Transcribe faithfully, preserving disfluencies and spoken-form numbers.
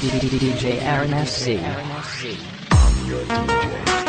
D J Aaron S C.